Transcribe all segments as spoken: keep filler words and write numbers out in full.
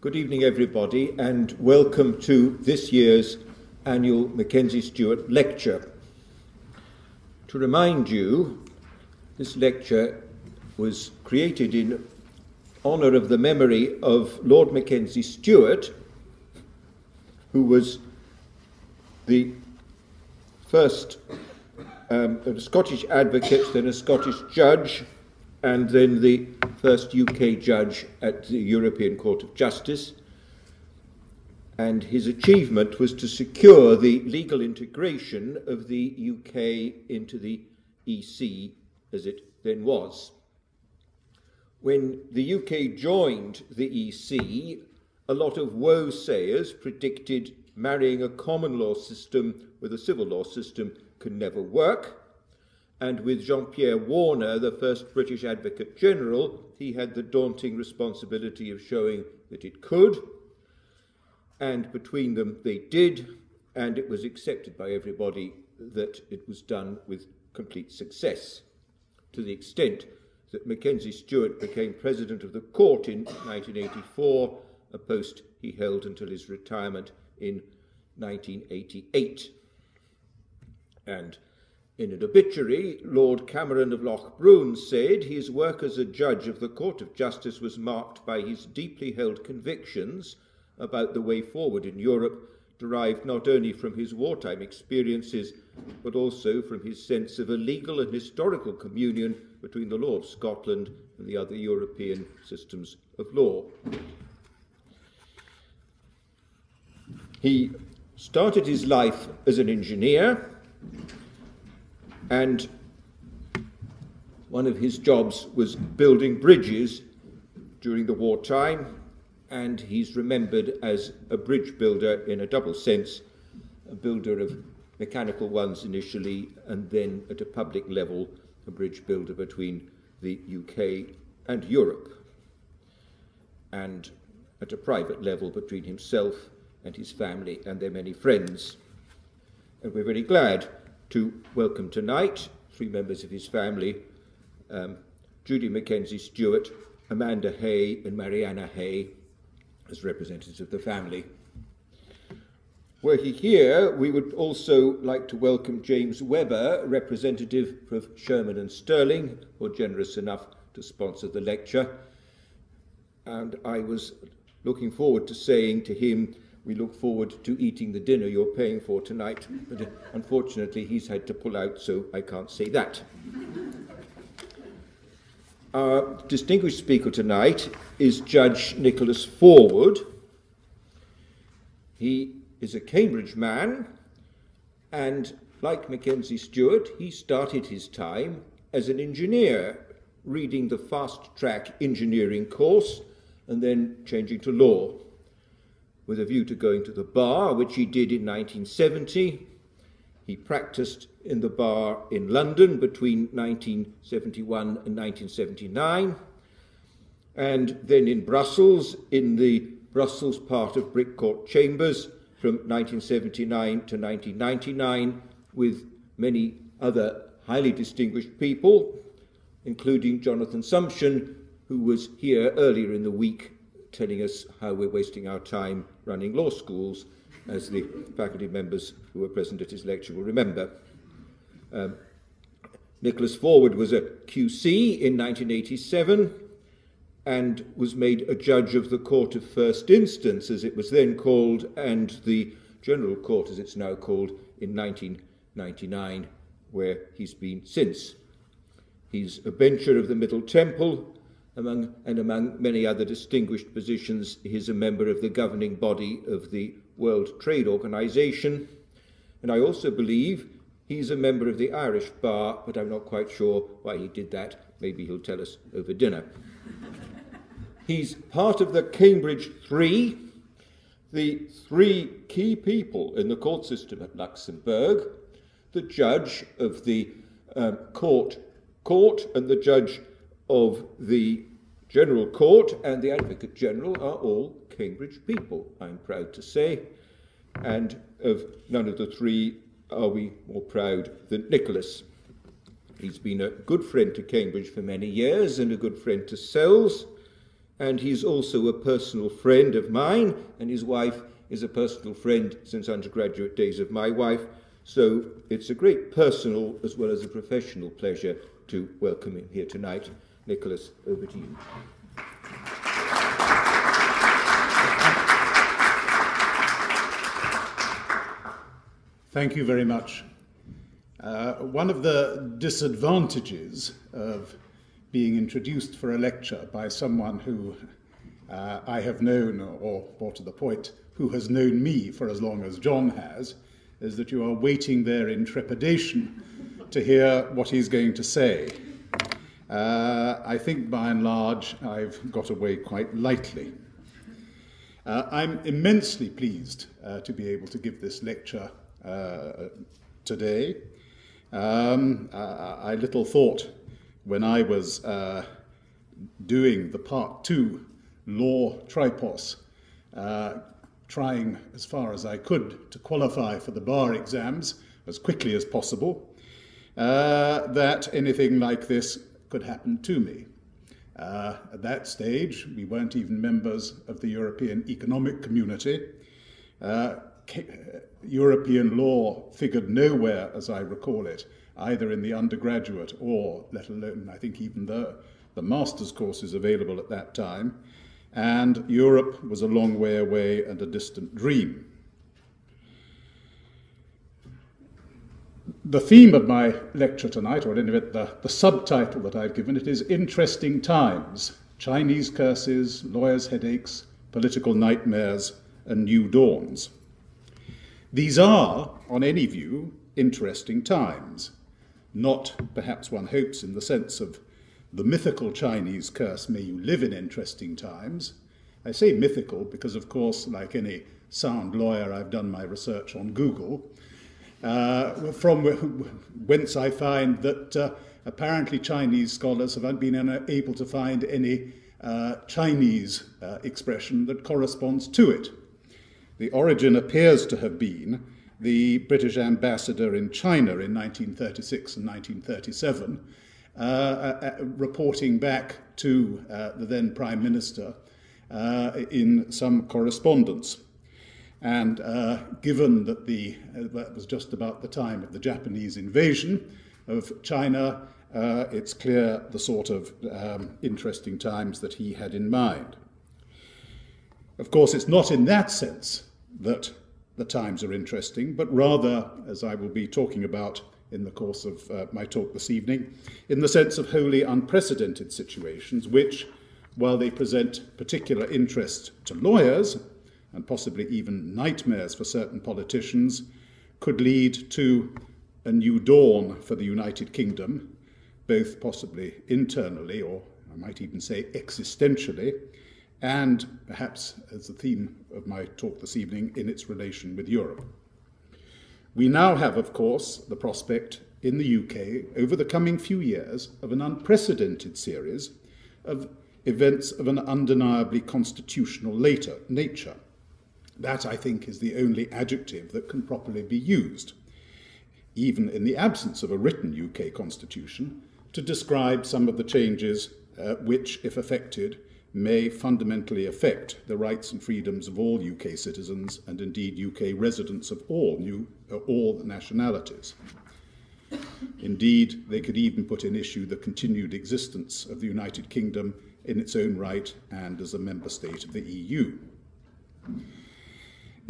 Good evening, everybody, and welcome to this year's annual Mackenzie-Stuart lecture. To remind you, this lecture was created in honour of the memory of Lord Mackenzie-Stuart, who was the first um, a Scottish advocate, then a Scottish judge, and then the first U K judge at the European Court of Justice. And his achievement was to secure the legal integration of the U K into the E E C as it then was. When the U K joined the E E C, a lot of woe-sayers predicted marrying a common law system with a civil law system could never work. And with Jean-Pierre Warner, the first British Advocate General, he had the daunting responsibility of showing that it could. And between them, they did, and it was accepted by everybody that it was done with complete success, to the extent that Mackenzie-Stuart became President of the Court in nineteen eighty-four, a post he held until his retirement in nineteen eighty-eight. And in an obituary, Lord Cameron of Loch Bruin said his work as a judge of the Court of Justice was marked by his deeply held convictions about the way forward in Europe, derived not only from his wartime experiences, but also from his sense of a legal and historical communion between the law of Scotland and the other European systems of law. He started his life as an engineer, and one of his jobs was building bridges during the wartime, and he's remembered as a bridge builder in a double sense, a builder of mechanical ones initially, and then at a public level, a bridge builder between the U K and Europe, and at a private level between himself and his family and their many friends. And we're very glad to welcome tonight three members of his family, um, Judy Mackenzie-Stuart, Amanda Hay and Mariana Hay, as representatives of the family. Were he here, we would also like to welcome James Weber, representative of Sherman and Sterling, who are generous enough to sponsor the lecture. And I was looking forward to saying to him, we look forward to eating the dinner you're paying for tonight, but unfortunately he's had to pull out, so I can't say that. Our distinguished speaker tonight is Judge Nicholas Forwood. He is a Cambridge man, and like Mackenzie-Stuart, he started his time as an engineer, reading the fast-track engineering course and then changing to law, with a view to going to the bar, which he did in nineteen seventy. He practiced in the bar in London between nineteen seventy-one and nineteen seventy-nine, and then in Brussels, in the Brussels part of Brick Court Chambers from nineteen seventy-nine to nineteen ninety-nine, with many other highly distinguished people, including Jonathan Sumption, who was here earlier in the week telling us how we're wasting our time running law schools, as the faculty members who were present at his lecture will remember. Um, Nicholas Forwood was a Q C in nineteen eighty-seven and was made a judge of the Court of First Instance, as it was then called, and the General Court, as it's now called, in nineteen ninety-nine, where he's been since. He's a bencher of the Middle Temple, Among, and among many other distinguished positions, he is a member of the governing body of the World Trade Organisation. And I also believe he's a member of the Irish Bar, but I'm not quite sure why he did that. Maybe he'll tell us over dinner. He's part of the Cambridge Three, the three key people in the court system at Luxembourg, the judge of the um, court, court and the judge of the General Court and the Advocate General are all Cambridge people, I'm proud to say, and of none of the three are we more proud than Nicholas. He's been a good friend to Cambridge for many years and a good friend to C E L S. and he's also a personal friend of mine, and his wife is a personal friend since undergraduate days of my wife, so it's a great personal as well as a professional pleasure to welcome him here tonight. Nicholas, over to you. Thank you very much. Uh, one of the disadvantages of being introduced for a lecture by someone who uh, I have known, or more to the point, who has known me for as long as John has, is that you are waiting there in trepidation to hear what he's going to say. Uh, I think by and large I've got away quite lightly. Uh, I'm immensely pleased uh, to be able to give this lecture uh, today. Um, I, I little thought when I was uh, doing the part two law tripos, uh, trying as far as I could to qualify for the bar exams as quickly as possible, uh, that anything like this could happen to me. Uh, at that stage, we weren't even members of the European Economic Community. Uh, European law figured nowhere, as I recall it, either in the undergraduate or, let alone, I think, even the, the master's courses available at that time, and Europe was a long way away and a distant dream. The theme of my lecture tonight, or at any rate the, the subtitle that I've given it, is Interesting Times, Chinese Curses, Lawyers' Headaches, Political Nightmares, and New Dawns. These are, on any view, interesting times. Not, perhaps one hopes, in the sense of the mythical Chinese curse, may you live in interesting times. I say mythical because, of course, like any sound lawyer, I've done my research on Google, uh, from whence I find that uh, apparently Chinese scholars have been unable to find any uh, Chinese uh, expression that corresponds to it. The origin appears to have been the British ambassador in China in nineteen thirty-six and nineteen thirty-seven, Uh, uh, uh, reporting back to uh, the then Prime Minister uh, in some correspondence. And uh, given that the, uh, that was just about the time of the Japanese invasion of China, uh, it's clear the sort of um, interesting times that he had in mind. Of course, it's not in that sense that the times are interesting, but rather, as I will be talking about in the course of uh, my talk this evening, in the sense of wholly unprecedented situations which, while they present particular interest to lawyers, and possibly even nightmares for certain politicians, could lead to a new dawn for the United Kingdom, both possibly internally, or I might even say existentially, and perhaps, as the theme of my talk this evening, in its relation with Europe. We now have, of course, the prospect in the U K over the coming few years of an unprecedented series of events of an undeniably constitutional later nature. That, I think, is the only adjective that can properly be used, even in the absence of a written U K constitution, to describe some of the changes uh, which, if effected, may fundamentally affect the rights and freedoms of all U K citizens, and indeed U K residents of all, new, uh, all nationalities. Indeed, they could even put in issue the continued existence of the United Kingdom in its own right and as a member state of the E U.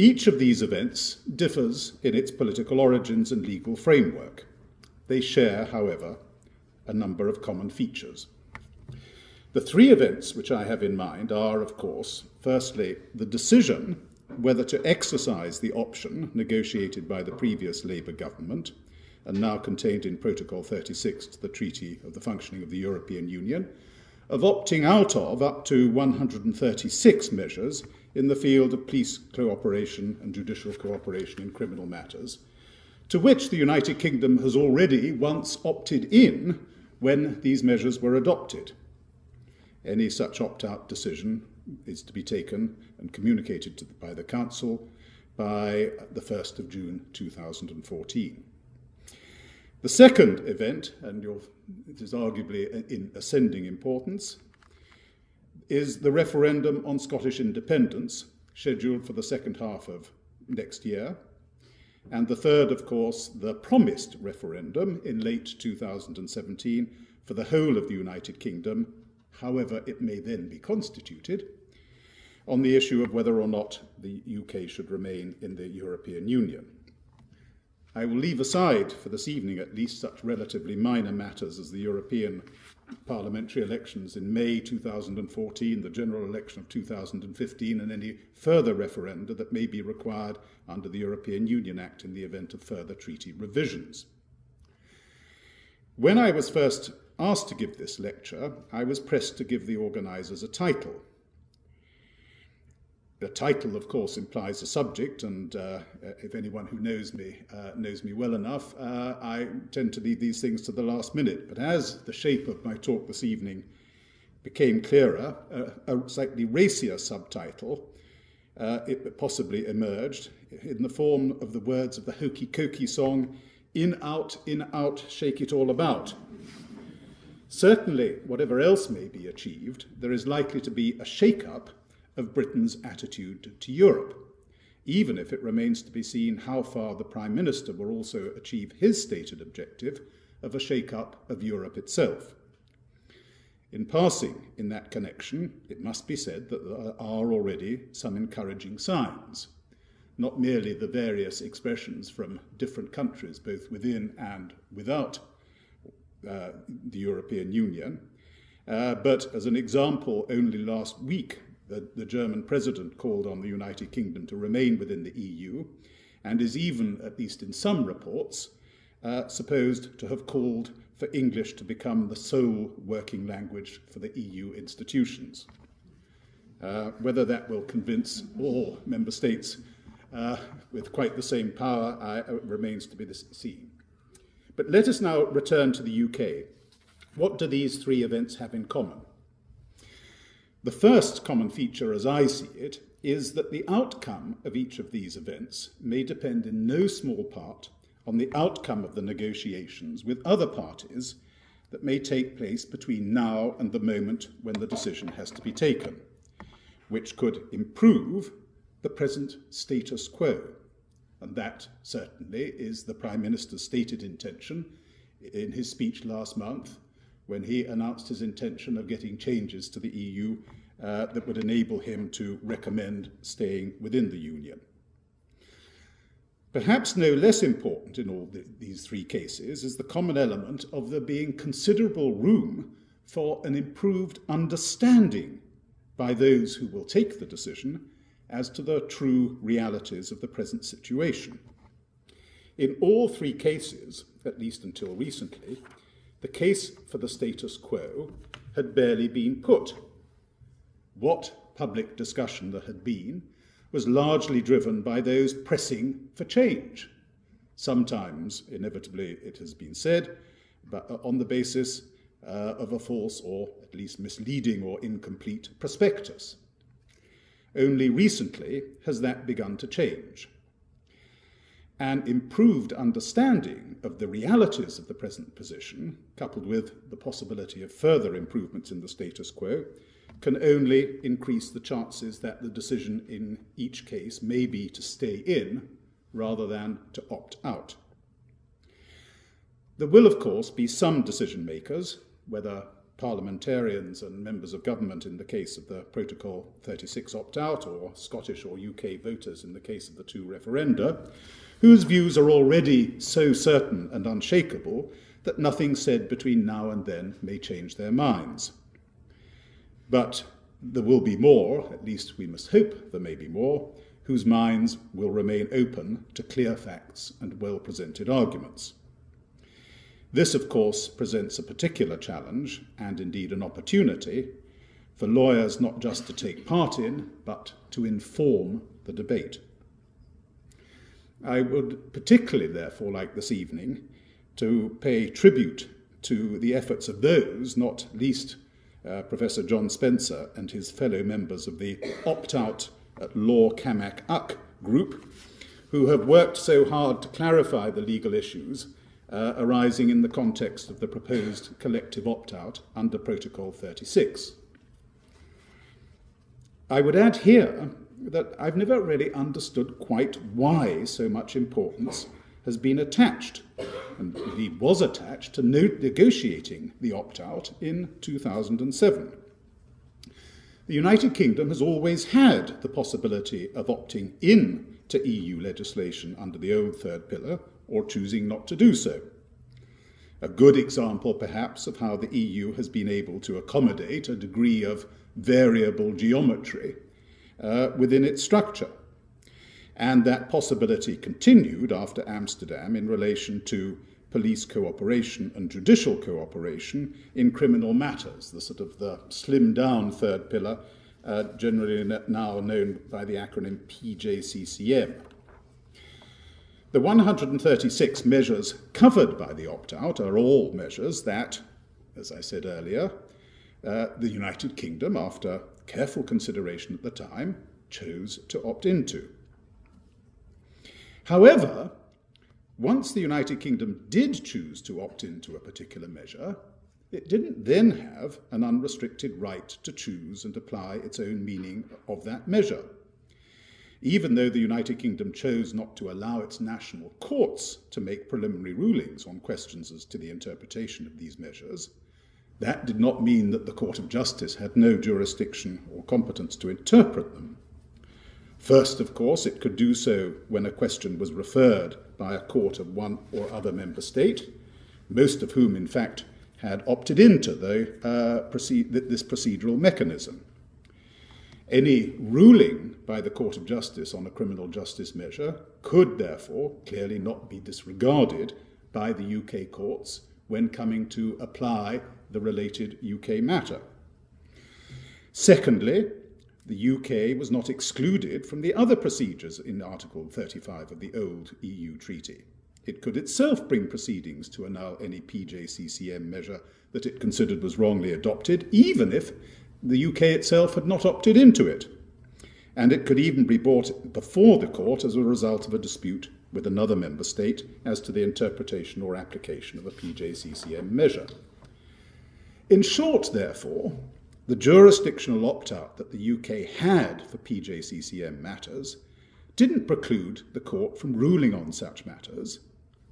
Each of these events differs in its political origins and legal framework. They share, however, a number of common features. The three events which I have in mind are, of course, firstly, the decision whether to exercise the option negotiated by the previous Labour government and now contained in Protocol thirty-six to the Treaty of the Functioning of the European Union, of opting out of up to one hundred thirty-six measures in the field of police cooperation and judicial cooperation in criminal matters, to which the United Kingdom has already once opted in when these measures were adopted. Any such opt-out decision is to be taken and communicated to the, by the Council by the first of June two thousand fourteen. The second event, and you'll, it is arguably in ascending importance, is the referendum on Scottish independence, scheduled for the second half of next year. And the third, of course, the promised referendum in late two thousand seventeen for the whole of the United Kingdom, however it may then be constituted, on the issue of whether or not the U K should remain in the European Union. I will leave aside, for this evening at least, such relatively minor matters as the European parliamentary elections in May two thousand fourteen, the general election of two thousand fifteen, and any further referenda that may be required under the European Union Act in the event of further treaty revisions. When I was first asked to give this lecture, I was pressed to give the organisers a title. The title, of course, implies a subject, and uh, if anyone who knows me uh, knows me well enough, uh, I tend to leave these things to the last minute. But as the shape of my talk this evening became clearer, uh, a slightly racier subtitle, uh, it possibly emerged in the form of the words of the Hokey Cokey song, "In, out, in, out, shake it all about." Certainly, whatever else may be achieved, there is likely to be a shake-up of Britain's attitude to Europe, even if it remains to be seen how far the Prime Minister will also achieve his stated objective of a shake-up of Europe itself. In passing, in that connection, it must be said that there are already some encouraging signs, not merely the various expressions from different countries, both within and without uh, the European Union, uh, but as an example, only last week, The, the German president called on the United Kingdom to remain within the E U and is even, at least in some reports, uh, supposed to have called for English to become the sole working language for the E U institutions. Uh, whether that will convince all member states uh, with quite the same power uh, remains to be seen. But let us now return to the U K. What do these three events have in common? The first common feature, as I see it, is that the outcome of each of these events may depend in no small part on the outcome of the negotiations with other parties that may take place between now and the moment when the decision has to be taken, which could improve the present status quo. And that certainly is the Prime Minister's stated intention in his speech last month, when he announced his intention of getting changes to the E U uh, that would enable him to recommend staying within the Union. Perhaps no less important in all the, these three cases is the common element of there being considerable room for an improved understanding by those who will take the decision as to the true realities of the present situation. In all three cases, at least until recently, the case for the status quo had barely been put. What public discussion there had been was largely driven by those pressing for change. Sometimes, inevitably, it has been said, but on the basis uh, of a false or at least misleading or incomplete prospectus. Only recently has that begun to change. An improved understanding of the realities of the present position, coupled with the possibility of further improvements in the status quo, can only increase the chances that the decision in each case may be to stay in rather than to opt out. There will, of course, be some decision makers, whether parliamentarians and members of government in the case of the Protocol thirty-six opt-out, or Scottish or U K voters in the case of the two referenda, whose views are already so certain and unshakable that nothing said between now and then may change their minds. But there will be more, at least we must hope there may be more, whose minds will remain open to clear facts and well-presented arguments. This, of course, presents a particular challenge, and indeed an opportunity, for lawyers not just to take part in, but to inform the debate. I would particularly, therefore, like this evening, to pay tribute to the efforts of those, not least uh, Professor John Spencer and his fellow members of the Opt-Out at Law Camac Uck group, who have worked so hard to clarify the legal issues Uh, arising in the context of the proposed collective opt-out under Protocol thirty-six. I would add here that I've never really understood quite why so much importance has been attached, and indeed was attached, to negotiating the opt-out in two thousand seven. The United Kingdom has always had the possibility of opting in to E U legislation under the old third pillar, or choosing not to do so. A good example, perhaps, of how the E U has been able to accommodate a degree of variable geometry uh, within its structure. And that possibility continued after Amsterdam in relation to police cooperation and judicial cooperation in criminal matters, the sort of the slimmed-down third pillar, uh, generally now known by the acronym P J C C M. The one hundred thirty-six measures covered by the opt-out are all measures that, as I said earlier, uh, the United Kingdom, after careful consideration at the time, chose to opt into. However, once the United Kingdom did choose to opt into a particular measure, it didn't then have an unrestricted right to choose and apply its own meaning of that measure. Even though the United Kingdom chose not to allow its national courts to make preliminary rulings on questions as to the interpretation of these measures, that did not mean that the Court of Justice had no jurisdiction or competence to interpret them. First, of course, it could do so when a question was referred by a court of one or other member state, most of whom, in fact, had opted into the, uh, proceed this procedural mechanism. Any ruling by the Court of Justice on a criminal justice measure could, therefore, clearly not be disregarded by the U K courts when coming to apply the related U K matter. Secondly, the U K was not excluded from the other procedures in Article thirty-five of the old E U treaty. It could itself bring proceedings to annul any P J C C M measure that it considered was wrongly adopted, even if the U K itself had not opted into it. And it could even be brought before the court as a result of a dispute with another member state as to the interpretation or application of a P J C C M measure. In short, therefore, the jurisdictional opt-out that the U K had for P J C C M matters didn't preclude the court from ruling on such matters,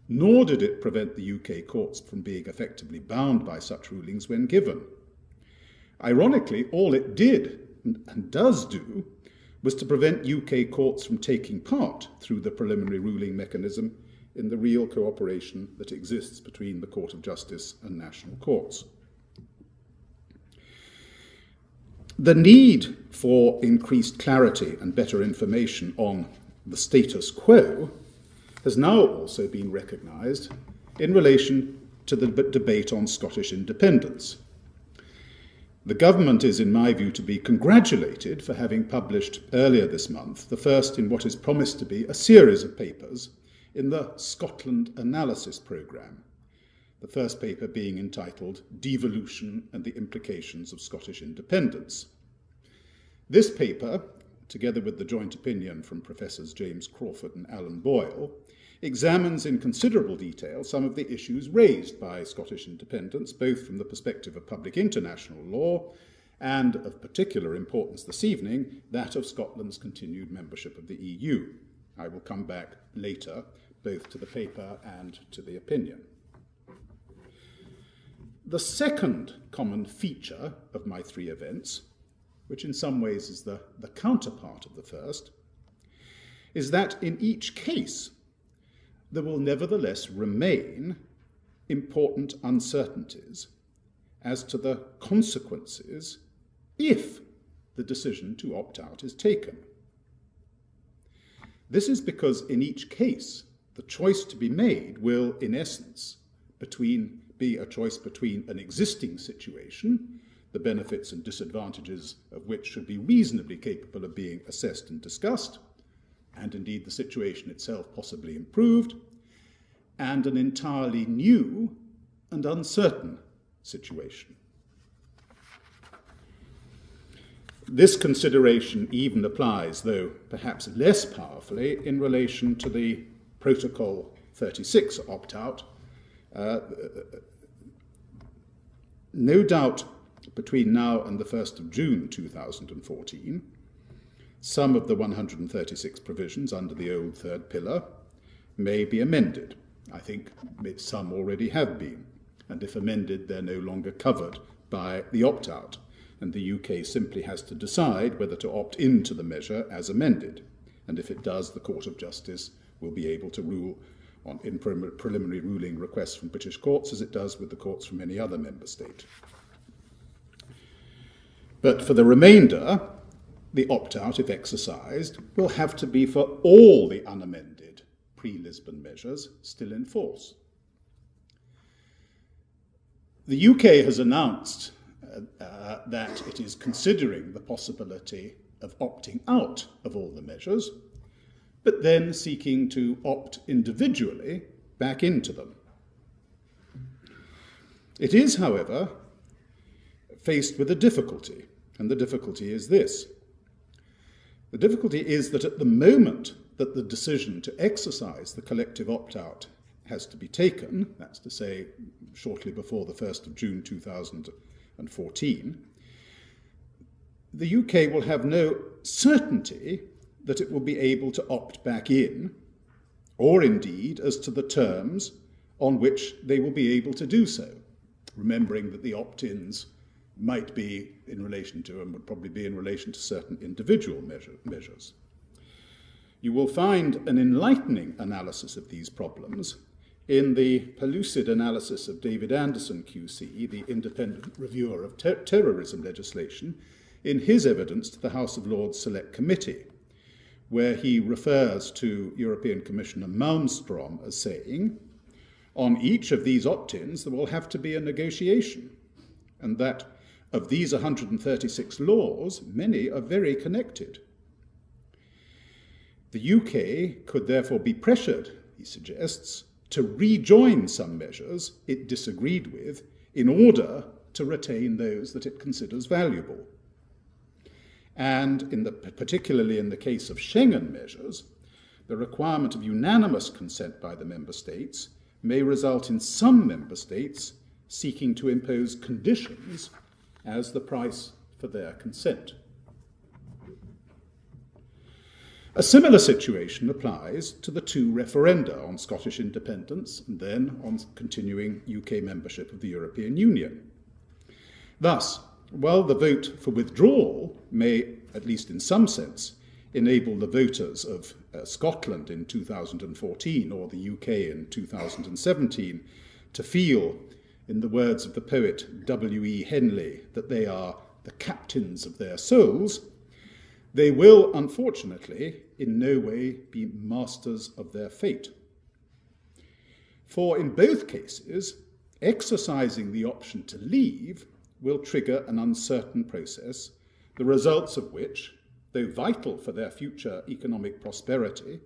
nor did it prevent the U K courts from being effectively bound by such rulings when given. Ironically, all it did, and does do, was to prevent U K courts from taking part through the preliminary ruling mechanism in the real cooperation that exists between the Court of Justice and national courts. The need for increased clarity and better information on the status quo has now also been recognised in relation to the debate on Scottish independence. The government is, in my view, to be congratulated for having published earlier this month the first in what is promised to be a series of papers in the Scotland Analysis Programme, the first paper being entitled Devolution and the Implications of Scottish Independence. This paper, together with the joint opinion from Professors James Crawford and Alan Boyle, examines in considerable detail some of the issues raised by Scottish independence, both from the perspective of public international law and, of particular importance this evening, that of Scotland's continued membership of the E U. I will come back later, both to the paper and to the opinion. The second common feature of my three events, which in some ways is the, the counterpart of the first, is that in each case there will nevertheless remain important uncertainties as to the consequences if the decision to opt out is taken. This is because in each case the choice to be made will, in essence, between be a choice between an existing situation, the benefits and disadvantages of which should be reasonably capable of being assessed and discussed, and indeed the situation itself possibly improved, and an entirely new and uncertain situation. This consideration even applies, though perhaps less powerfully, in relation to the Protocol thirty-six opt-out. Uh, no doubt between now and the first of June two thousand fourteen, some of the one hundred thirty-six provisions under the old third pillar may be amended. I think some already have been, and if amended, they're no longer covered by the opt-out, and the U K simply has to decide whether to opt into the measure as amended, and if it does, the Court of Justice will be able to rule on in preliminary ruling requests from British courts as it does with the courts from any other member state. But for the remainder, the opt-out, if exercised, will have to be for all the unamended pre-Lisbon measures still in force. The U K has announced uh, uh, that it is considering the possibility of opting out of all the measures, but then seeking to opt individually back into them. It is, however, faced with a difficulty, and the difficulty is this. The difficulty is that at the moment that the decision to exercise the collective opt-out has to be taken, that's to say shortly before the first of June two thousand fourteen, the U K will have no certainty that it will be able to opt back in, or indeed as to the terms on which they will be able to do so, remembering that the opt-ins might be in relation to and would probably be in relation to certain individual measure, measures. You will find an enlightening analysis of these problems in the pellucid analysis of David Anderson Q C, the independent reviewer of ter terrorism legislation, in his evidence to the House of Lords Select Committee, where he refers to European Commissioner Malmström as saying, on each of these opt-ins there will have to be a negotiation, and that of these one hundred thirty-six laws, many are very connected. The U K could therefore be pressured, he suggests, to rejoin some measures it disagreed with in order to retain those that it considers valuable. And in the, particularly in the case of Schengen measures, the requirement of unanimous consent by the member states may result in some member states seeking to impose conditions as the price for their consent. A similar situation applies to the two referenda on Scottish independence and then on continuing U K membership of the European Union. Thus, while the vote for withdrawal may, at least in some sense, enable the voters of uh, Scotland in two thousand fourteen or the U K in two thousand seventeen to feel, in the words of the poet W E Henley, that they are the captains of their souls, they will, unfortunately, in no way be masters of their fate. For in both cases, exercising the option to leave will trigger an uncertain process, the results of which, though vital for their future economic prosperity,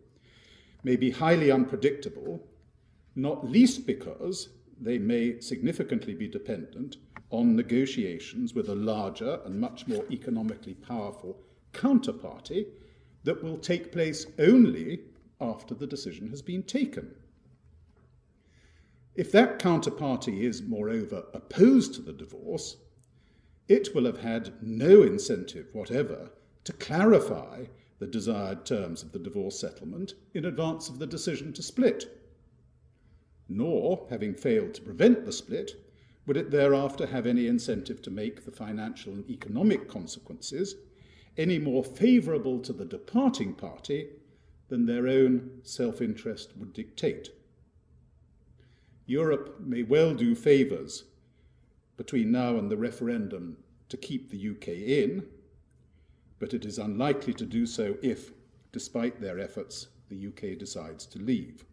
may be highly unpredictable, not least because they may significantly be dependent on negotiations with a larger and much more economically powerful counterparty that will take place only after the decision has been taken. If that counterparty is, moreover, opposed to the divorce, it will have had no incentive whatever to clarify the desired terms of the divorce settlement in advance of the decision to split. Nor, having failed to prevent the split, would it thereafter have any incentive to make the financial and economic consequences any more favourable to the departing party than their own self-interest would dictate. Europe may well do favours between now and the referendum to keep the U K in, but it is unlikely to do so if, despite their efforts, the U K decides to leave.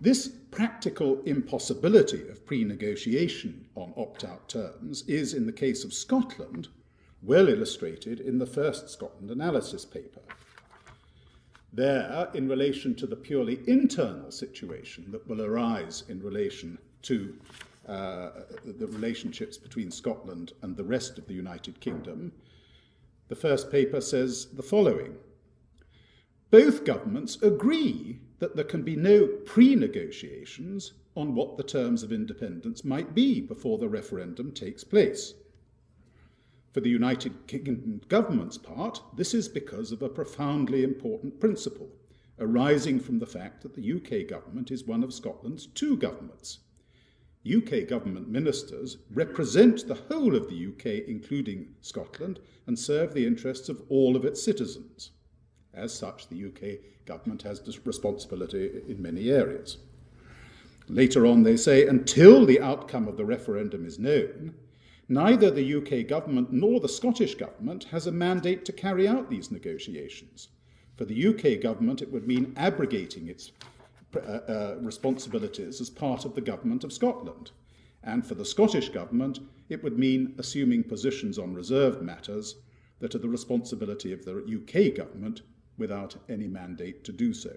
This practical impossibility of pre-negotiation on opt-out terms is, in the case of Scotland, well illustrated in the first Scotland analysis paper. There, in relation to the purely internal situation that will arise in relation to uh, the relationships between Scotland and the rest of the United Kingdom, the first paper says the following. Both governments agree that there can be no pre-negotiations on what the terms of independence might be before the referendum takes place. For the United Kingdom government's part, this is because of a profoundly important principle, arising from the fact that the U K government is one of Scotland's two governments. U K government ministers represent the whole of the U K, including Scotland, and serve the interests of all of its citizens. As such, the U K government has this responsibility in many areas. Later on, they say, until the outcome of the referendum is known, neither the U K government nor the Scottish government has a mandate to carry out these negotiations. For the U K government, it would mean abrogating its uh, uh, responsibilities as part of the government of Scotland. And for the Scottish government, it would mean assuming positions on reserved matters that are the responsibility of the U K government without any mandate to do so.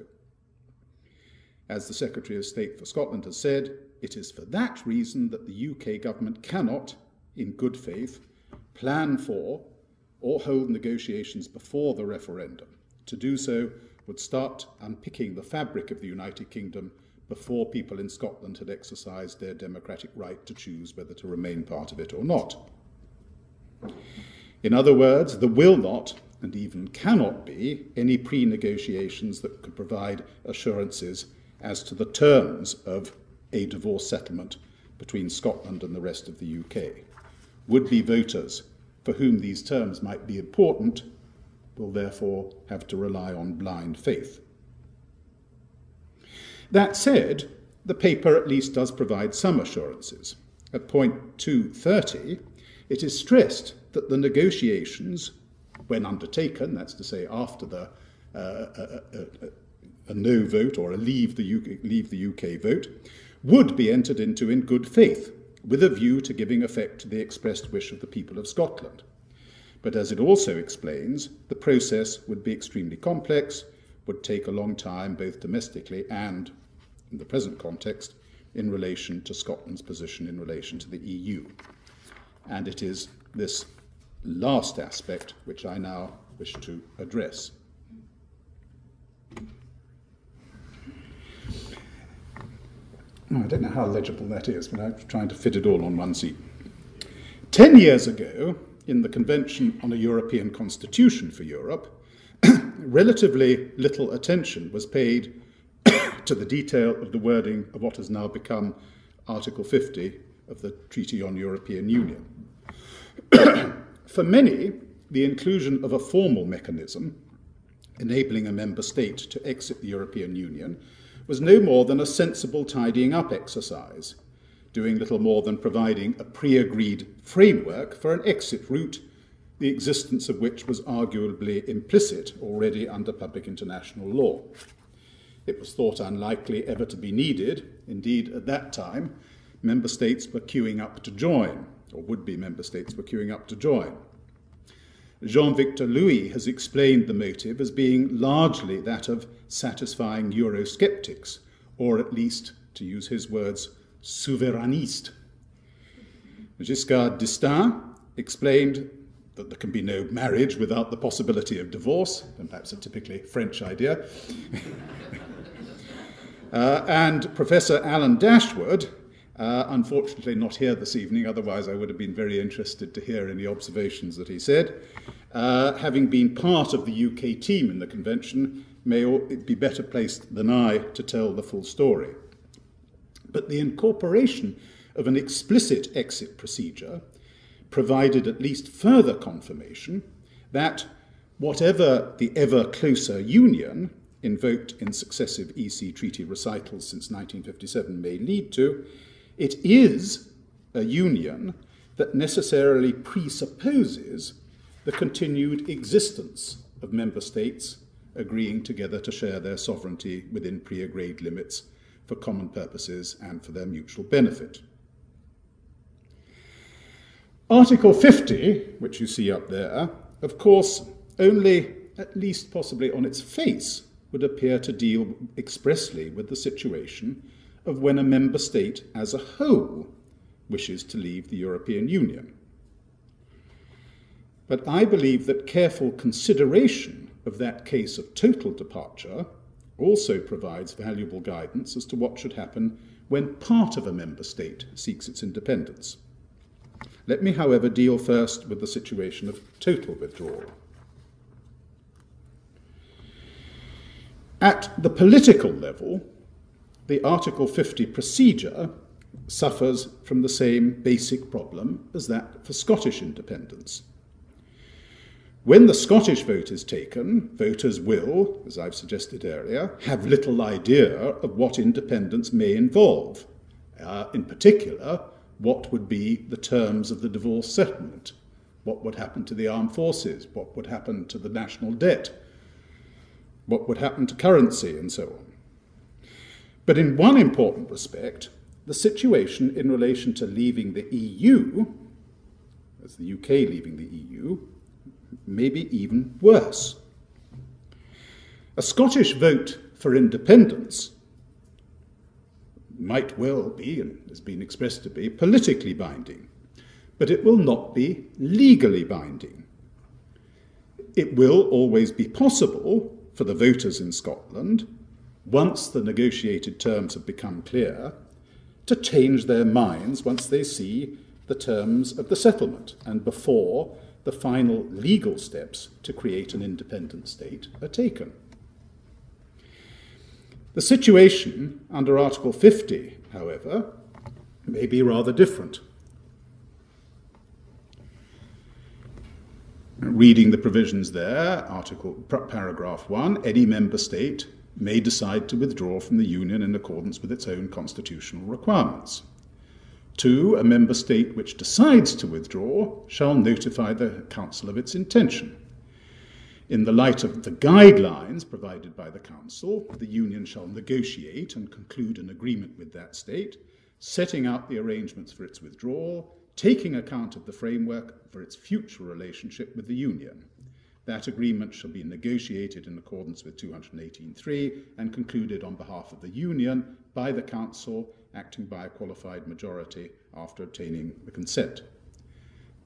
As the Secretary of State for Scotland has said, it is for that reason that the U K government cannot, in good faith, plan for or hold negotiations before the referendum. To do so would start unpicking the fabric of the United Kingdom before people in Scotland had exercised their democratic right to choose whether to remain part of it or not. In other words, there will not, and even cannot be, any pre-negotiations that could provide assurances as to the terms of a divorce settlement between Scotland and the rest of the U K. Would-be voters for whom these terms might be important will therefore have to rely on blind faith. That said, the paper at least does provide some assurances. At point two thirty, it is stressed that the negotiations, when undertaken, that's to say after the, uh, a, a, a no vote or a leave the U K, leave the U K vote, would be entered into in good faith, with a view to giving effect to the expressed wish of the people of Scotland. But as it also explains, the process would be extremely complex, would take a long time both domestically and, in the present context, in relation to Scotland's position in relation to the E U. And it is this last aspect which I now wish to address. I don't know how legible that is, but I'm trying to fit it all on one seat. Ten years ago, in the Convention on a European Constitution for Europe, relatively little attention was paid to the detail of the wording of what has now become Article fifty of the Treaty on European Union. For many, the inclusion of a formal mechanism enabling a member state to exit the European Union was no more than a sensible tidying up exercise, doing little more than providing a pre-agreed framework for an exit route, the existence of which was arguably implicit already under public international law. It was thought unlikely ever to be needed. Indeed, at that time, member states were queuing up to join, or would-be member states were queuing up to join. Jean-Victor Louis has explained the motive as being largely that of satisfying Eurosceptics, or at least, to use his words, souverainistes. Giscard d'Estaing explained that there can be no marriage without the possibility of divorce, and that's a typically French idea. uh, and Professor Alan Dashwood, Uh, unfortunately not here this evening, otherwise I would have been very interested to hear any observations that he said. Uh, having been part of the U K team in the convention, may be better placed than I to tell the full story. But the incorporation of an explicit exit procedure provided at least further confirmation that whatever the ever closer union invoked in successive E C treaty recitals since nineteen fifty-seven may lead to, it is a union that necessarily presupposes the continued existence of member states agreeing together to share their sovereignty within pre-agreed limits for common purposes and for their mutual benefit. Article fifty, which you see up there, of course, only, at least possibly on its face, would appear to deal expressly with the situation of when a member state as a whole wishes to leave the European Union. But I believe that careful consideration of that case of total departure also provides valuable guidance as to what should happen when part of a member state seeks its independence. Let me, however, deal first with the situation of total withdrawal. At the political level, the Article fifty procedure suffers from the same basic problem as that for Scottish independence. When the Scottish vote is taken, voters will, as I've suggested earlier, have little idea of what independence may involve, uh, in particular, what would be the terms of the divorce settlement, what would happen to the armed forces, what would happen to the national debt, what would happen to currency, and so on. But in one important respect, the situation in relation to leaving the E U, as the U K leaving the E U, may be even worse. A Scottish vote for independence might well be, and has been expressed to be, politically binding, but it will not be legally binding. It will always be possible for the voters in Scotland, once the negotiated terms have become clear, to change their minds once they see the terms of the settlement and before the final legal steps to create an independent state are taken. The situation under Article fifty, however, may be rather different. Reading the provisions there, article, paragraph one, any member state may decide to withdraw from the Union in accordance with its own constitutional requirements. Two, a member state which decides to withdraw shall notify the Council of its intention. In the light of the guidelines provided by the Council, the Union shall negotiate and conclude an agreement with that state, setting out the arrangements for its withdrawal, taking account of the framework for its future relationship with the Union. That agreement shall be negotiated in accordance with two eighteen point three and concluded on behalf of the Union by the Council, acting by a qualified majority after obtaining the consent.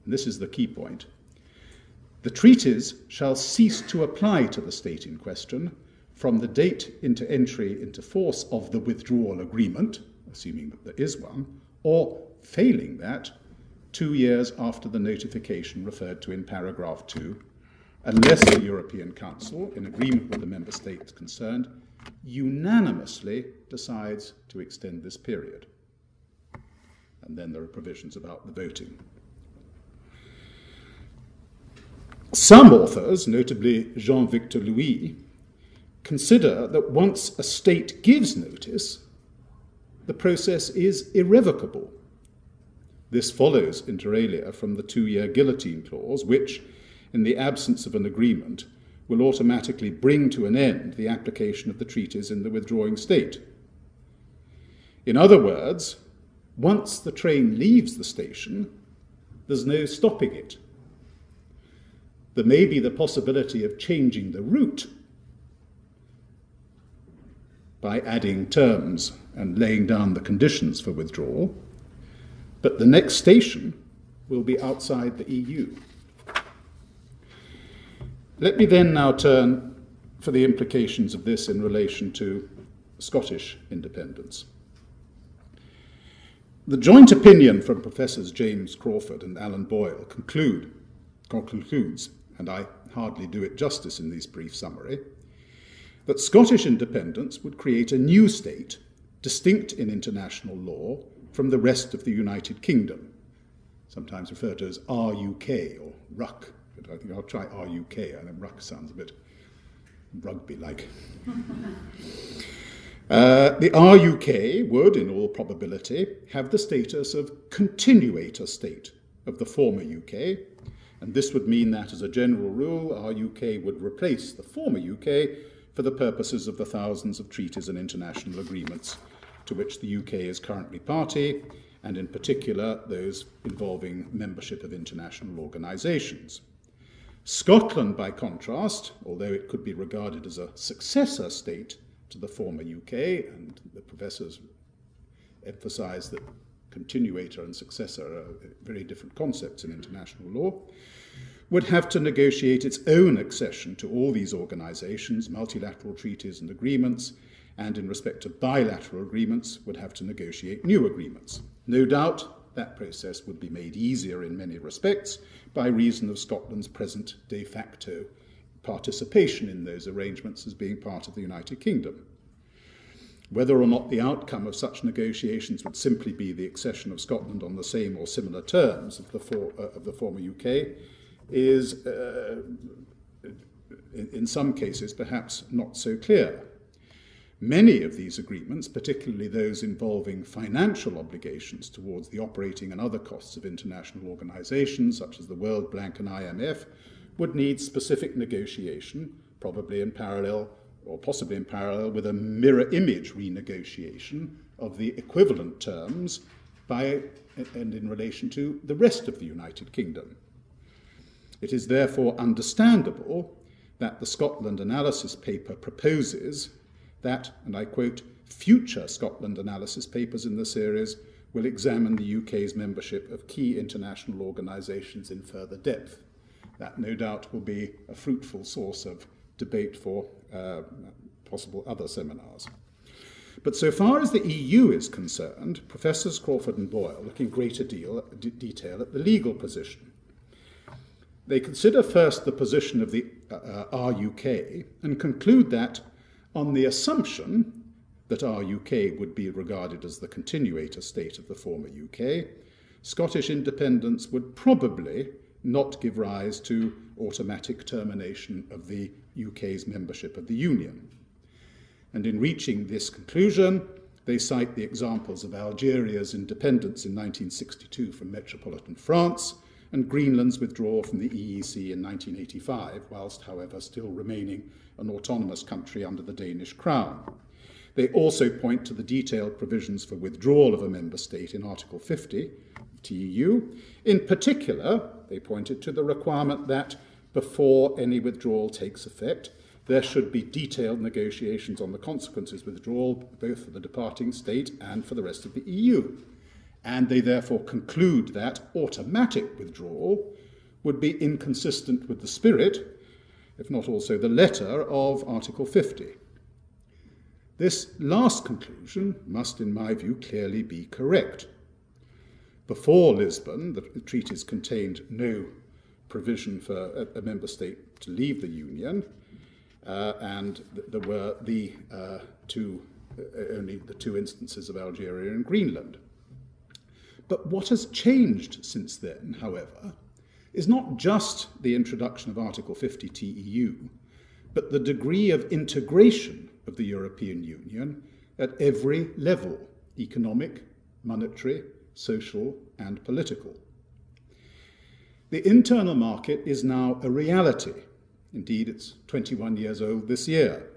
And this is the key point. The treaties shall cease to apply to the state in question from the date into entry into force of the withdrawal agreement, assuming that there is one, or failing that, two years after the notification referred to in paragraph two, unless the European Council, in agreement with the member states concerned, unanimously decides to extend this period. And then there are provisions about the voting. Some authors, notably Jean-Victor Louis, consider that once a state gives notice, the process is irrevocable. This follows, inter alia, from the two-year guillotine clause, which, in the absence of an agreement, will automatically bring to an end the application of the treaties in the withdrawing state. In other words, once the train leaves the station, there's no stopping it. There may be the possibility of changing the route by adding terms and laying down the conditions for withdrawal, but the next station will be outside the E U. Let me then now turn for the implications of this in relation to Scottish independence. The joint opinion from Professors James Crawford and Alan Boyle conclude, concludes, and I hardly do it justice in this brief summary, that Scottish independence would create a new state, distinct in international law from the rest of the United Kingdom, sometimes referred to as R U K or R U K. I think I'll try R U K, I think R U K sounds a bit rugby-like. uh, the R U K would, in all probability, have the status of continuator state of the former U K, and this would mean that, as a general rule, R U K would replace the former U K for the purposes of the thousands of treaties and international agreements to which the U K is currently party, and in particular those involving membership of international organisations. Scotland, by contrast, although it could be regarded as a successor state to the former U K, and the professors emphasise that continuator and successor are very different concepts in international law, would have to negotiate its own accession to all these organisations, multilateral treaties and agreements, and in respect to bilateral agreements would have to negotiate new agreements. No doubt That process would be made easier in many respects by reason of Scotland's present de facto participation in those arrangements as being part of the United Kingdom. Whether or not the outcome of such negotiations would simply be the accession of Scotland on the same or similar terms of the, for, uh, of the former U K is, uh, in, in some cases, perhaps not so clear. Many of these agreements, particularly those involving financial obligations towards the operating and other costs of international organisations, such as the World Bank and I M F, would need specific negotiation, probably in parallel or possibly in parallel with a mirror image renegotiation of the equivalent terms by and in relation to the rest of the United Kingdom. It is therefore understandable that the Scotland analysis paper proposes that, and I quote, future Scotland analysis papers in the series will examine the U K's membership of key international organisations in further depth. That no doubt will be a fruitful source of debate for uh, possible other seminars. But so far as the E U is concerned, Professors Crawford and Boyle look in greater deal, d detail at the legal position. They consider first the position of the uh, R U K and conclude that on the assumption that R U K would be regarded as the continuator state of the former U K, Scottish independence would probably not give rise to automatic termination of the U K's membership of the Union. And in reaching this conclusion, they cite the examples of Algeria's independence in nineteen sixty-two from metropolitan France and Greenland's withdrawal from the E E C in nineteen eighty-five, whilst, however, still remaining an autonomous country under the Danish crown. They also point to the detailed provisions for withdrawal of a member state in Article fifty, T E U. In particular, they pointed to the requirement that before any withdrawal takes effect, there should be detailed negotiations on the consequences of withdrawal, both for the departing state and for the rest of the E U. And they therefore conclude that automatic withdrawal would be inconsistent with the spirit, if not also the letter, of Article fifty. This last conclusion must, in my view, clearly be correct. Before Lisbon, the treaties contained no provision for a member state to leave the Union, uh, and there were the uh, two, uh, only the two instances of Algeria and Greenland. But what has changed since then, however, is not just the introduction of Article fifty T E U, but the degree of integration of the European Union at every level, economic, monetary, social and political. The internal market is now a reality. Indeed, it's twenty-one years old this year.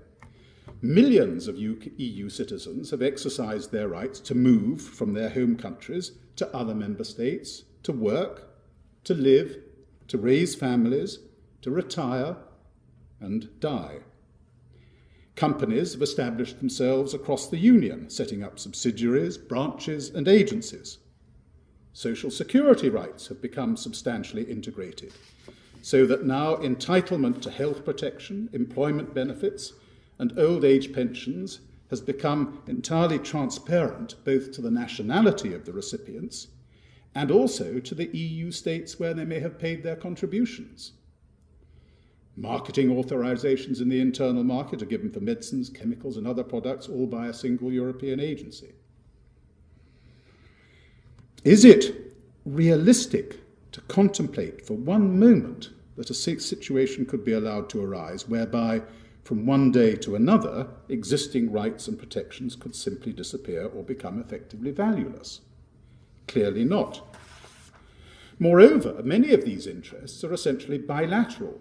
Millions of E U citizens have exercised their rights to move from their home countries to other member states, to work, to live, to raise families, to retire and die. Companies have established themselves across the Union, setting up subsidiaries, branches and agencies. Social security rights have become substantially integrated, so that now entitlement to health protection, employment benefits, and old age pensions has become entirely transparent both to the nationality of the recipients and also to the E U states where they may have paid their contributions. Marketing authorisations in the internal market are given for medicines, chemicals and other products, all by a single European agency. Is it realistic to contemplate for one moment that a situation could be allowed to arise whereby from one day to another existing rights and protections could simply disappear or become effectively valueless? Clearly not. Moreover, many of these interests are essentially bilateral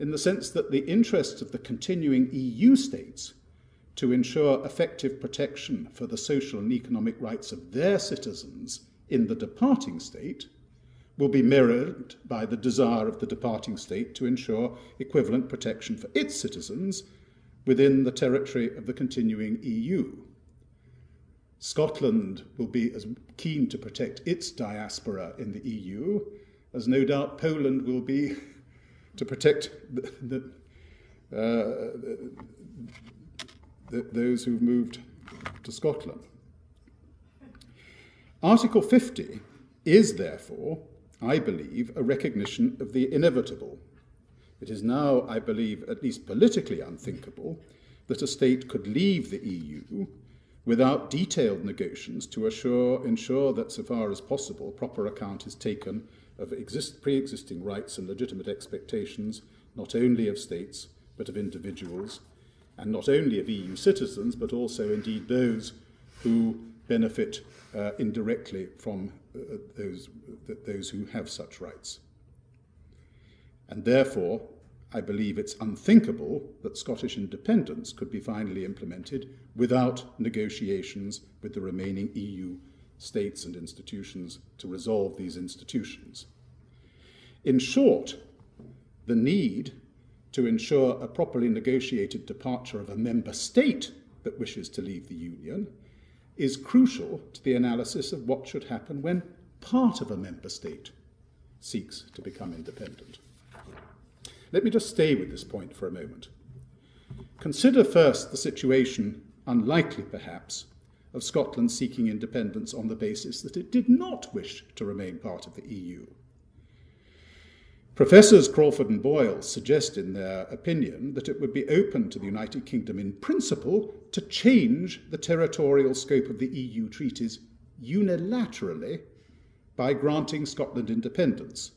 in the sense that the interests of the continuing E U states to ensure effective protection for the social and economic rights of their citizens in the departing state will be mirrored by the desire of the departing state to ensure equivalent protection for its citizens within the territory of the continuing E U. Scotland will be as keen to protect its diaspora in the E U as no doubt Poland will be to protect the, the, uh, the, those who've moved to Scotland. Article fifty is therefore, I believe, a recognition of the inevitable. It is now, I believe, at least politically unthinkable that a state could leave the E U without detailed negotiations to assure, ensure that, so far as possible, proper account is taken of exist, pre-existing rights and legitimate expectations, not only of states, but of individuals, and not only of E U citizens, but also, indeed, those who benefit uh, indirectly from uh, those, th those who have such rights. And therefore, I believe it's unthinkable that Scottish independence could be finally implemented without negotiations with the remaining E U states and institutions to resolve these institutions. In short, the need to ensure a properly negotiated departure of a member state that wishes to leave the Union is crucial to the analysis of what should happen when part of a member state seeks to become independent. Let me just stay with this point for a moment. Consider first the situation, unlikely perhaps, of Scotland seeking independence on the basis that it did not wish to remain part of the E U. Professors Crawford and Boyle suggest in their opinion that it would be open to the United Kingdom in principle to change the territorial scope of the E U treaties unilaterally by granting Scotland independence,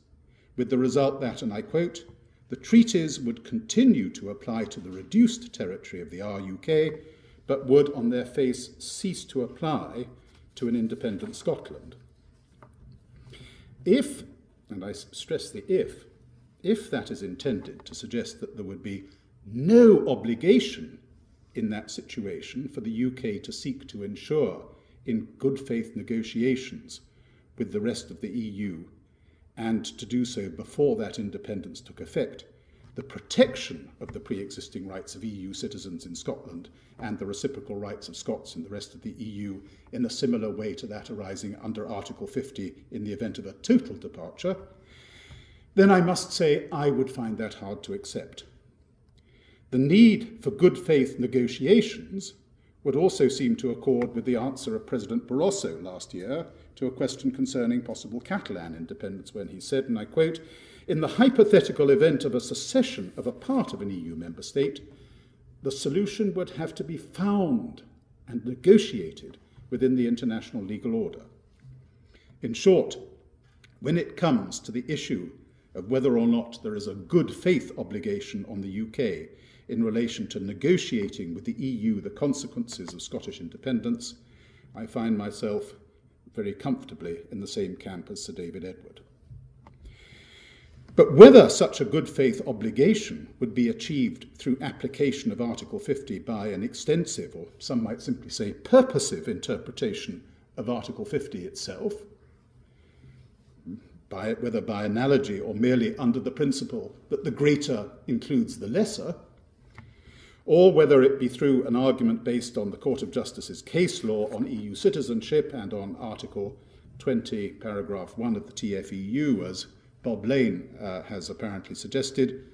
with the result that, and I quote, the treaties would continue to apply to the reduced territory of the R U K, but would on their face cease to apply to an independent Scotland. If, and I stress the if, if that is intended to suggest that there would be no obligation in that situation for the U K to seek to ensure in good faith negotiations with the rest of the E U, and to do so before that independence took effect, the protection of the pre-existing rights of E U citizens in Scotland and the reciprocal rights of Scots in the rest of the E U in a similar way to that arising under Article fifty in the event of a total departure, then I must say I would find that hard to accept. The need for good faith negotiations would also seem to accord with the answer of President Barroso last year to a question concerning possible Catalan independence when he said, and I quote, in the hypothetical event of a secession of a part of an E U member state, the solution would have to be found and negotiated within the international legal order. In short, when it comes to the issue of whether or not there is a good faith obligation on the U K in relation to negotiating with the E U the consequences of Scottish independence, I find myself very comfortably in the same camp as Sir David Edward. But whether such a good faith obligation would be achieved through application of Article fifty by an extensive, or some might simply say purposive, interpretation of Article fifty itself, by, whether by analogy or merely under the principle that the greater includes the lesser, or whether it be through an argument based on the Court of Justice's case law on E U citizenship and on Article twenty, paragraph one of the T F E U, as Bob Lane uh, has apparently suggested,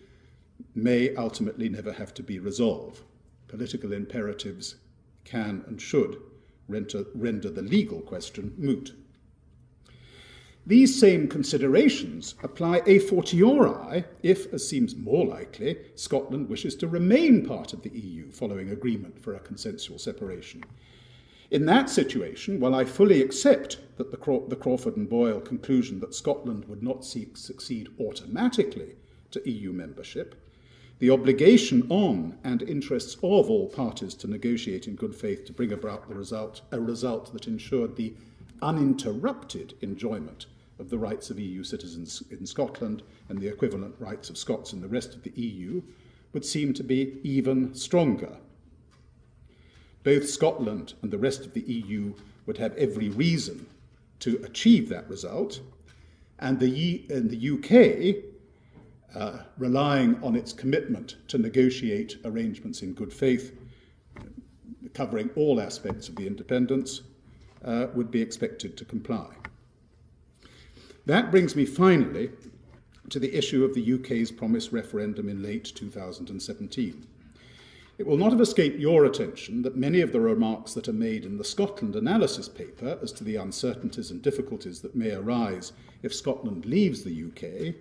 may ultimately never have to be resolved. Political imperatives can and should render, render the legal question moot. These same considerations apply a fortiori if, as seems more likely, Scotland wishes to remain part of the E U following agreement for a consensual separation. In that situation, while I fully accept that the, Craw the Crawford and Boyle conclusion that Scotland would not seek succeed automatically to E U membership, the obligation on and interests of all parties to negotiate in good faith to bring about the result, a result that ensured the uninterrupted enjoyment of the rights of E U citizens in Scotland and the equivalent rights of Scots in the rest of the E U, would seem to be even stronger. Both Scotland and the rest of the E U would have every reason to achieve that result, and the, and the U K, uh, relying on its commitment to negotiate arrangements in good faith, covering all aspects of the independence, uh, would be expected to comply. That brings me finally to the issue of the U K's promise referendum in late two thousand seventeen. It will not have escaped your attention that many of the remarks that are made in the Scotland analysis paper as to the uncertainties and difficulties that may arise if Scotland leaves the U K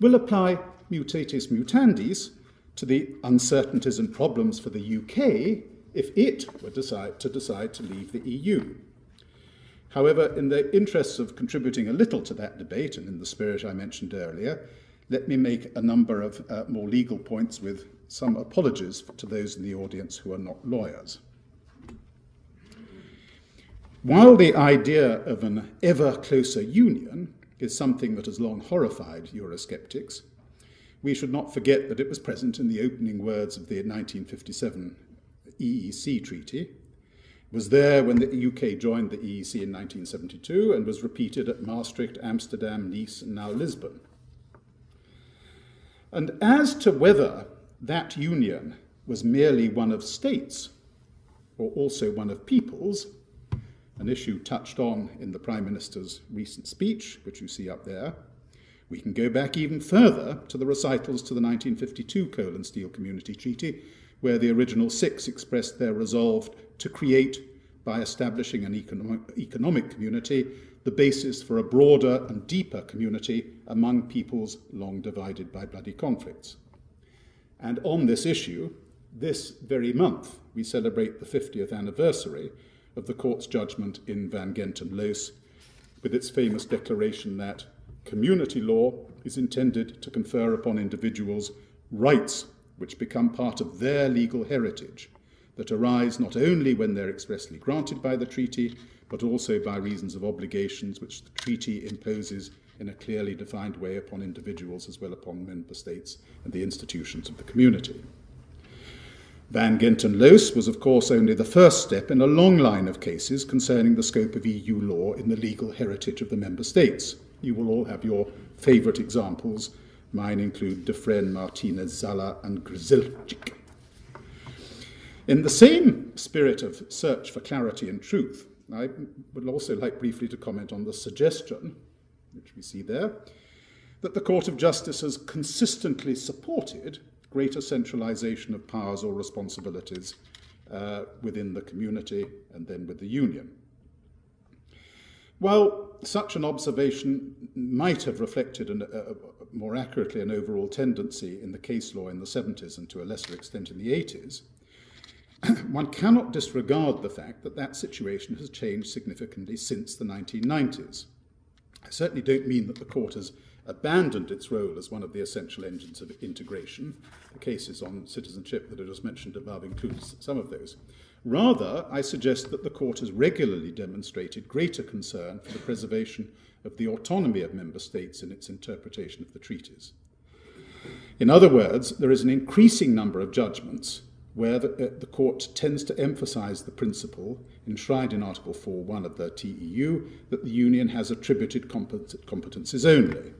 will apply mutatis mutandis to the uncertainties and problems for the U K if it were decide to decide to leave the E U. However, in the interests of contributing a little to that debate and in the spirit I mentioned earlier, let me make a number of uh, more legal points with some apologies to those in the audience who are not lawyers. While the idea of an ever closer union is something that has long horrified Eurosceptics, we should not forget that it was present in the opening words of the nineteen fifty-seven E E C treaty. It was there when the U K joined the E E C in nineteen seventy-two and was repeated at Maastricht, Amsterdam, Nice, and now Lisbon. And as to whether that union was merely one of states or also one of peoples, an issue touched on in the Prime Minister's recent speech, which you see up there, we can go back even further to the recitals to the nineteen fifty-two Coal and Steel Community Treaty, where the original six expressed their resolve to create, by establishing an economic, economic community, the basis for a broader and deeper community among peoples long divided by bloody conflicts. And on this issue, this very month, we celebrate the fiftieth anniversary of the court's judgment in Van Gend en Loos, with its famous declaration that community law is intended to confer upon individuals rights which become part of their legal heritage, that arise not only when they're expressly granted by the treaty, but also by reasons of obligations which the treaty imposes in a clearly defined way upon individuals as well upon member states and the institutions of the community. Van Gend en Loos was, of course, only the first step in a long line of cases concerning the scope of E U law in the legal heritage of the member states. You will all have your favourite examples. Mine include Dufresne, Martinez, Zala, and Grzelczyk. In the same spirit of search for clarity and truth, I would also like briefly to comment on the suggestion, which we see there, that the Court of Justice has consistently supported greater centralisation of powers or responsibilities uh, within the community and then with the union. While such an observation might have reflected an, uh, more accurately an overall tendency in the case law in the seventies and to a lesser extent in the eighties, one cannot disregard the fact that that situation has changed significantly since the nineteen nineties. I certainly don't mean that the court has abandoned its role as one of the essential engines of integration. The cases on citizenship that I just mentioned above include some of those. Rather, I suggest that the court has regularly demonstrated greater concern for the preservation of the autonomy of member states in its interpretation of the treaties. In other words, there is an increasing number of judgments where the, uh, the court tends to emphasise the principle enshrined in Article four point one of the T E U that the Union has attributed compet- competences only.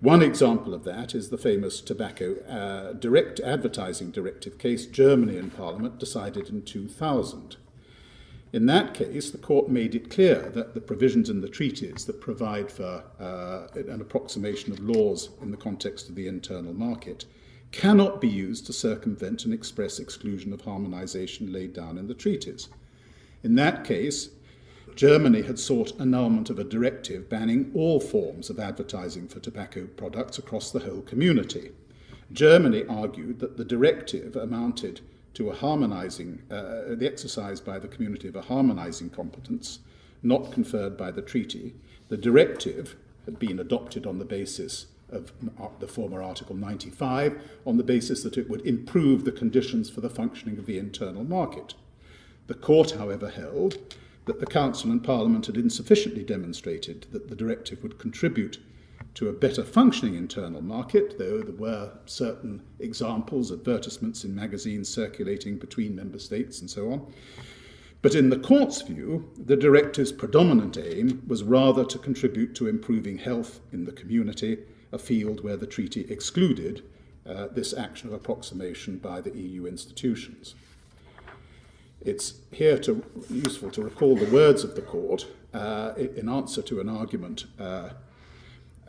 One example of that is the famous tobacco uh, direct advertising directive case Germany in Parliament decided in two thousand. In that case, the court made it clear that the provisions in the treaties that provide for uh, an approximation of laws in the context of the internal market cannot be used to circumvent and express exclusion of harmonisation laid down in the treaties. In that case, Germany had sought annulment of a directive banning all forms of advertising for tobacco products across the whole community. Germany argued that the directive amounted to a harmonising, uh, the exercise by the community of a harmonising competence not conferred by the treaty. The directive had been adopted on the basis of the former Article ninety-five, on the basis that it would improve the conditions for the functioning of the internal market. The court, however, held that the Council and Parliament had insufficiently demonstrated that the directive would contribute to a better functioning internal market, though there were certain examples, advertisements in magazines circulating between member states and so on. But in the court's view, the directive's predominant aim was rather to contribute to improving health in the community, a field where the treaty excluded uh, this action of approximation by the E U institutions. It's here to, useful to recall the words of the court uh, in answer to an argument uh,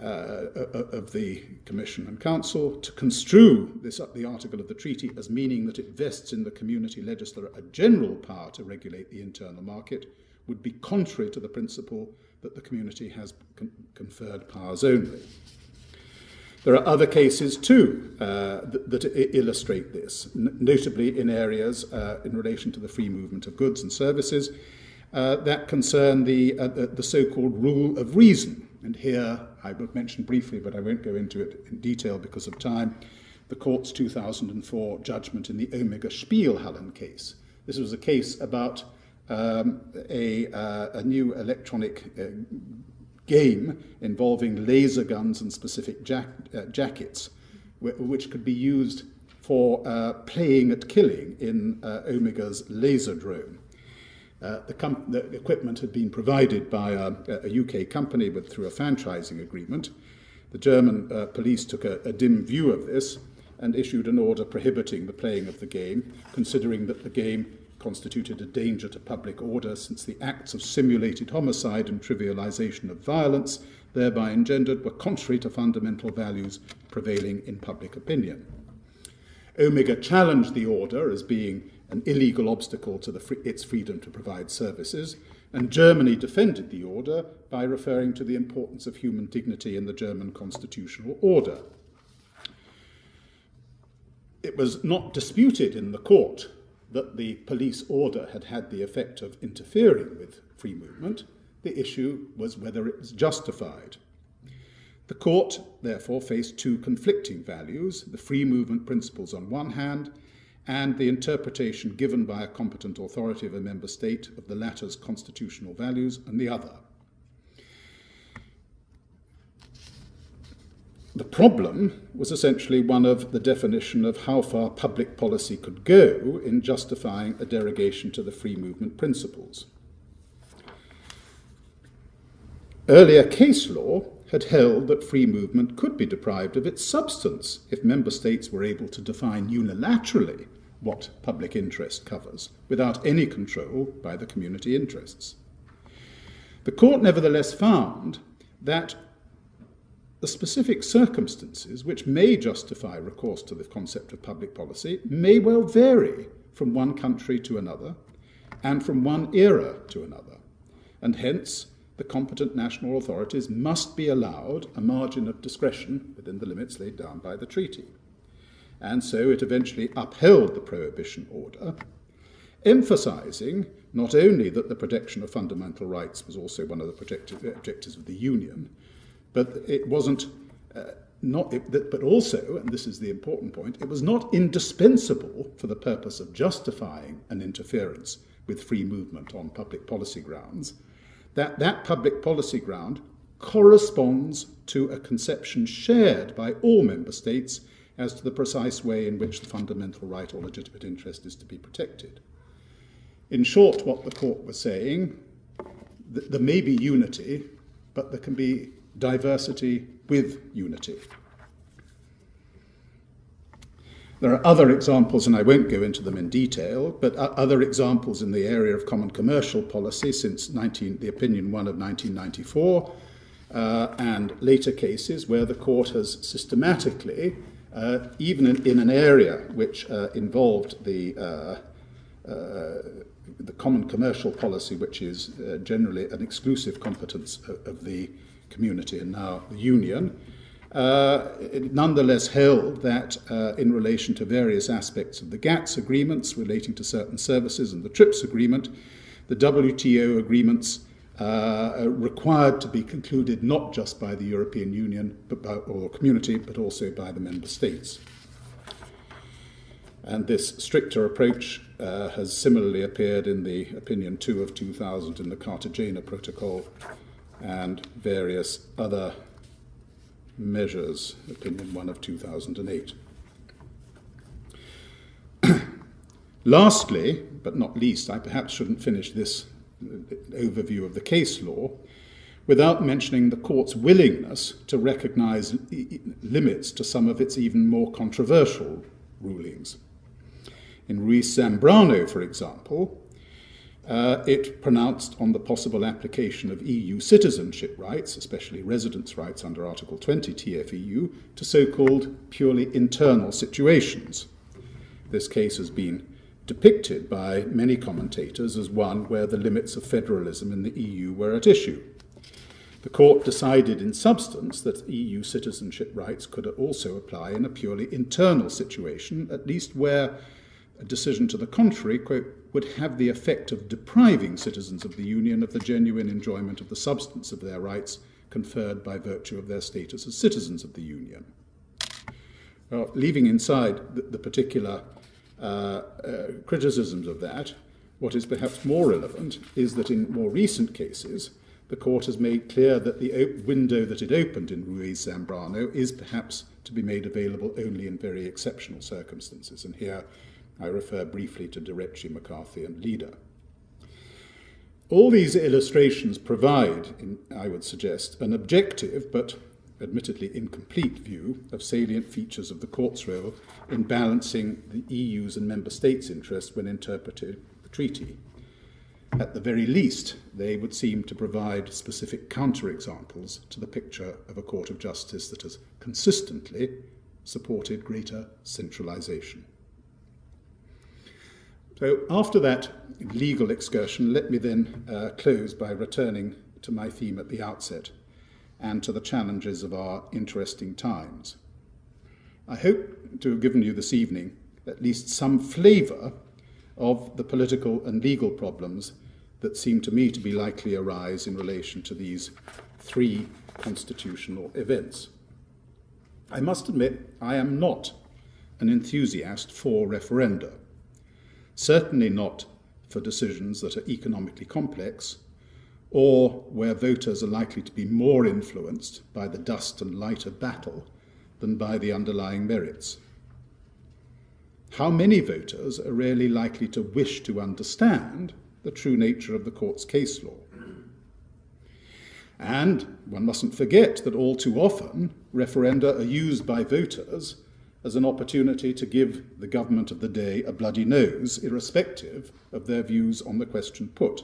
uh, of the Commission and Council to construe this, the article of the treaty as meaning that it vests in the community legislator a general power to regulate the internal market would be contrary to the principle that the community has con conferred powers only. There are other cases too uh, that, that illustrate this, notably in areas uh, in relation to the free movement of goods and services uh, that concern the, uh, the, the so-called rule of reason. And here I will mention briefly, but I won't go into it in detail because of time, the court's two thousand four judgment in the Omega Spielhallen case. This was a case about um, a, uh, a new electronic uh, game involving laser guns and specific jack, uh, jackets, which could be used for uh, playing at killing in uh, Omega's laser drone. Uh, the, the equipment had been provided by a, a U K company but through a franchising agreement. The German uh, police took a, a dim view of this and issued an order prohibiting the playing of the game, considering that the game constituted a danger to public order since the acts of simulated homicide and trivialization of violence thereby engendered were contrary to fundamental values prevailing in public opinion. Omega challenged the order as being an illegal obstacle to the free, its freedom to provide services, and Germany defended the order by referring to the importance of human dignity in the German constitutional order. It was not disputed in the court that the police order had had the effect of interfering with free movement. The issue was whether it was justified. The court, therefore, faced two conflicting values, the free movement principles on one hand, and the interpretation given by a competent authority of a member state of the latter's constitutional values on the other. The problem was essentially one of the definition of how far public policy could go in justifying a derogation to the free movement principles. Earlier case law had held that free movement could be deprived of its substance if member states were able to define unilaterally what public interest covers, without any control by the community interests. The court nevertheless found that the specific circumstances which may justify recourse to the concept of public policy may well vary from one country to another and from one era to another, and hence the competent national authorities must be allowed a margin of discretion within the limits laid down by the treaty. And so it eventually upheld the prohibition order, emphasising not only that the protection of fundamental rights was also one of the objectives of the Union, but it wasn't, uh, not, it, but also, and this is the important point, it was not indispensable for the purpose of justifying an interference with free movement on public policy grounds, that that public policy ground corresponds to a conception shared by all member states as to the precise way in which the fundamental right or legitimate interest is to be protected. In short, what the court was saying, th there may be unity, but there can be diversity with unity. There are other examples, and I won't go into them in detail, but other examples in the area of common commercial policy since the Opinion one of nineteen ninety-four, uh, and later cases where the court has systematically, uh, even in, in an area which uh, involved the, uh, uh, the common commercial policy, which is uh, generally an exclusive competence of, of the community and now the Union, uh, it nonetheless held that uh, in relation to various aspects of the GATS agreements relating to certain services and the TRIPS agreement, the W T O agreements uh, are required to be concluded not just by the European Union but by, or community, but also by the member states. And this stricter approach uh, has similarly appeared in the Opinion two of two thousand in the Cartagena Protocol and various other measures, Opinion one of two thousand eight. Lastly, but not least, I perhaps shouldn't finish this overview of the case law without mentioning the court's willingness to recognise limits to some of its even more controversial rulings. In Ruiz Zambrano, for example, Uh, it pronounced on the possible application of E U citizenship rights, especially residence rights under Article twenty T F E U, to so-called purely internal situations. This case has been depicted by many commentators as one where the limits of federalism in the E U were at issue. The court decided in substance that E U citizenship rights could also apply in a purely internal situation, at least where a decision to the contrary, quote, would have the effect of depriving citizens of the Union of the genuine enjoyment of the substance of their rights conferred by virtue of their status as citizens of the Union. Well, leaving inside the, the particular uh, uh, criticisms of that, what is perhaps more relevant is that in more recent cases, the court has made clear that the op- window that it opened in Ruiz Zambrano is perhaps to be made available only in very exceptional circumstances. And here I refer briefly to Direcci, McCarthy and Leader. All these illustrations provide, in, I would suggest, an objective but admittedly incomplete view of salient features of the court's role in balancing the E U's and member states' interests when interpreting the treaty. At the very least, they would seem to provide specific counterexamples to the picture of a court of justice that has consistently supported greater centralisation. So after that legal excursion, let me then uh, close by returning to my theme at the outset and to the challenges of our interesting times. I hope to have given you this evening at least some flavour of the political and legal problems that seem to me to be likely to arise in relation to these three constitutional events. I must admit, I am not an enthusiast for referenda. Certainly not for decisions that are economically complex or where voters are likely to be more influenced by the dust and light of battle than by the underlying merits. How many voters are really likely to wish to understand the true nature of the court's case law? And one mustn't forget that all too often referenda are used by voters as an opportunity to give the government of the day a bloody nose, irrespective of their views on the question put.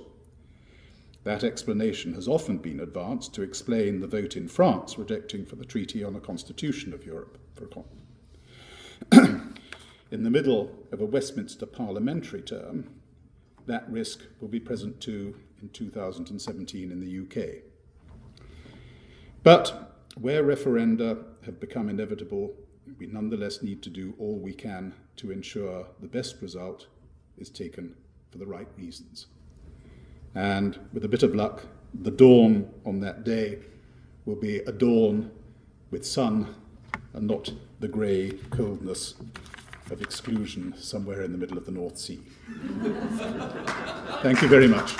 That explanation has often been advanced to explain the vote in France rejecting for the treaty on a constitution of Europe. In the middle of a Westminster parliamentary term, that risk will be present too in two thousand seventeen in the U K. But where referenda have become inevitable, we nonetheless need to do all we can to ensure the best result is taken for the right reasons. And with a bit of luck, the dawn on that day will be a dawn with sun and not the grey coldness of exclusion somewhere in the middle of the North Sea. Thank you very much.